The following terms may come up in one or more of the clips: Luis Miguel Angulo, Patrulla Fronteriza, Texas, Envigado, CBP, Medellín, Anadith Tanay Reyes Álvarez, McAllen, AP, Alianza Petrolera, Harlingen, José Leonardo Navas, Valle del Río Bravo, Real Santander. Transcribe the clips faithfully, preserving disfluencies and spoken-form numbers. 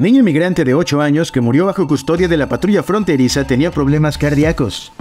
Niño inmigrante de ocho años que murió bajo custodia de la patrulla fronteriza tenía problemas cardíacos.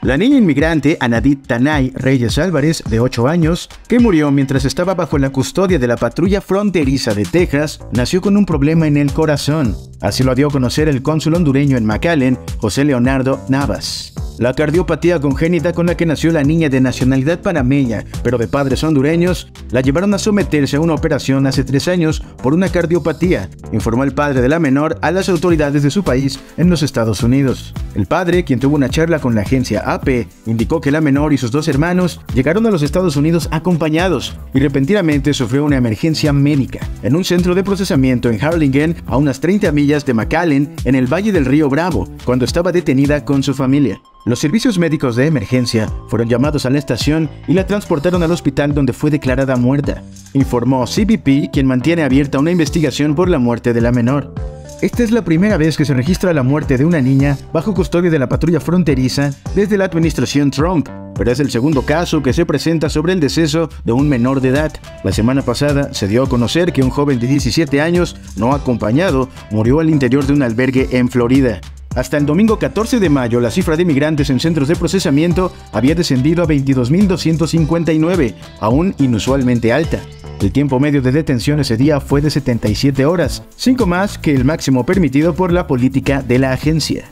La niña inmigrante Anadith Tanay Reyes Álvarez, de ocho años, que murió mientras estaba bajo la custodia de la patrulla fronteriza de Texas, nació con un problema en el corazón. Así lo dio a conocer el cónsul hondureño en McAllen, José Leonardo Navas. La cardiopatía congénita con la que nació la niña, de nacionalidad panameña, pero de padres hondureños, la llevaron a someterse a una operación hace tres años por una cardiopatía, informó el padre de la menor a las autoridades de su país en los Estados Unidos. El padre, quien tuvo una charla con la agencia A P, indicó que la menor y sus dos hermanos llegaron a los Estados Unidos acompañados y repentinamente sufrió una emergencia médica en un centro de procesamiento en Harlingen, a unas treinta millas de McAllen, en el Valle del Río Bravo, cuando estaba detenida con su familia. Los servicios médicos de emergencia fueron llamados a la estación y la transportaron al hospital, donde fue declarada muerta, informó C B P, quien mantiene abierta una investigación por la muerte de la menor. Esta es la primera vez que se registra la muerte de una niña bajo custodia de la patrulla fronteriza desde la administración Trump, pero es el segundo caso que se presenta sobre el deceso de un menor de edad. La semana pasada se dio a conocer que un joven de diecisiete años no acompañado murió al interior de un albergue en Florida. Hasta el domingo catorce de mayo, la cifra de migrantes en centros de procesamiento había descendido a veintidós mil doscientos cincuenta y nueve, aún inusualmente alta. El tiempo medio de detención ese día fue de setenta y siete horas, cinco más que el máximo permitido por la política de la agencia.